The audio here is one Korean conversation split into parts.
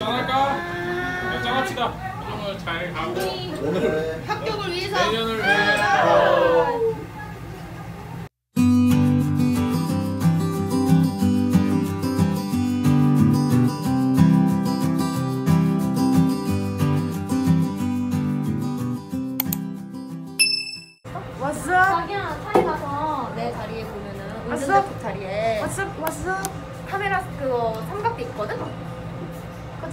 짠할까? 짠합시다. 오늘 잘 가고 오늘 합격을 위해서 내년을 위해서 왔어? 자기야 차에 가서 내 다리에 보면은 운전자쪽 다리에 왔어? 카메라 그거 삼각대 있거든? 그거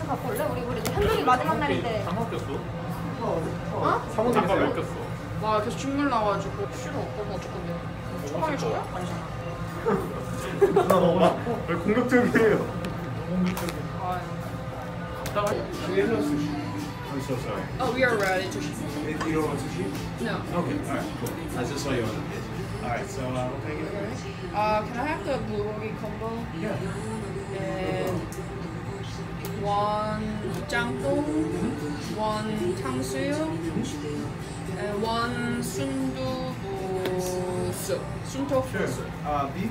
갖고 올래? 우리 현동이 마지막 날인데 잠깐 꼈어? 어? 잠깐 왜 꼈어? 나 계속 춤물 나와가지고 싫어. 그럼 어쩌건데? 초방일 거야? 아니잖아. 나 너무 많고 왜 공격적이에요? 공격적이에요. I'm so sorry. Oh, we are ready to shoot. You don't want to shoot? No. Okay, alright, cool. I just saw you on the page. Alright, so what can I get? Can I have the bulgogi combo? Yeah. And one jjangpyeong, one tangsuyeong, and one sundubu soup. Sundubu soup. Beef?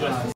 Yes.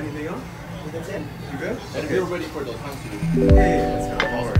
Anything else? That's it. You good? And okay. We're ready for the time to do. Hey, let's go. Forward.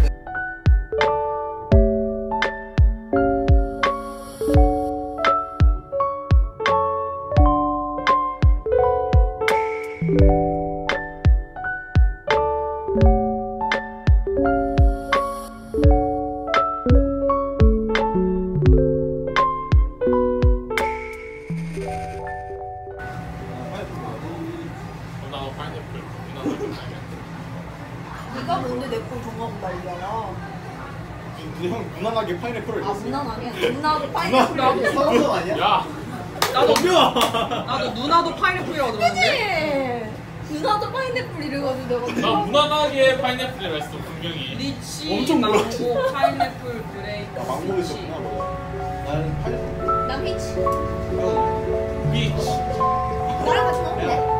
네가 뭔데 내폰 종합 날려라. 근데 형 무난하게 파인애플을. 아 무난하게? 누나도 파인애플이라고? 사원성 아니야? 야! 나도 누나도 파인애플이라고 들었는데? 그치! 누나도 파인애플 이래가지고 내가 나 무난하게 파인애플이라고 했어 분명히. 리치, 엄청 망고, 파인애플, 그레이프, 망고도 있었구나. 나는 파인애플. 난 피치. 피치. 나랑 같이 먹을래?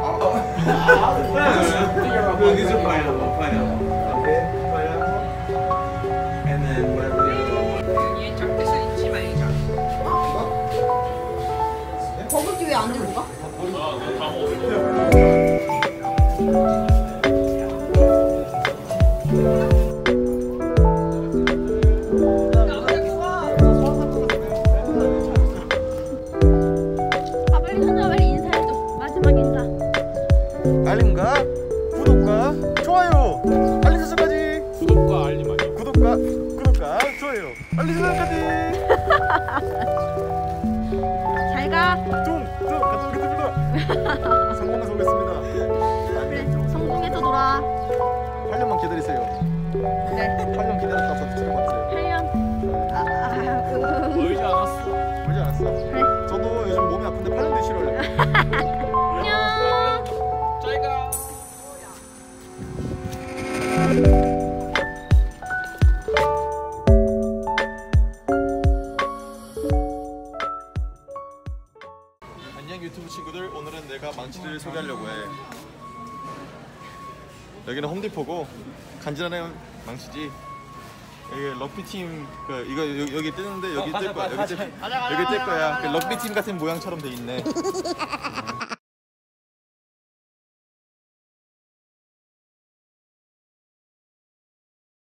Well, these are pineapple. Okay, pineapple. And then whatever the other one. 얘 짝짓을 잊지 말자. 아, 버블티 왜 안 들고 가? 다 먹었어. 알림과 구독과 좋아요, 알림 설정까지. 구독과 알림 아니요. 구독과 좋아요, 알림 설정까지. 잘 가. 좀 같이 오겠습니다. 성공해서 오겠습니다. 그래, 성공해서 놀아. 8년만 기다리세요. 네. 8년 기다렸다고 들어봤어요. 8년. 멀지 않았어. 멀지 않았어. 그래. 저도 요즘 몸이 아픈데 8년도 싫어요. 안녕 유튜브 친구들, 오늘은 내가 망치를 소개하려고 해. 여기는 홈디포고 간지나는 망치지. 여기 럭비팀, 이거 여기 뜨는데 여기 뜰 거야. 여기 뜰 거야. 럭비팀 같은 모양처럼 돼 있네.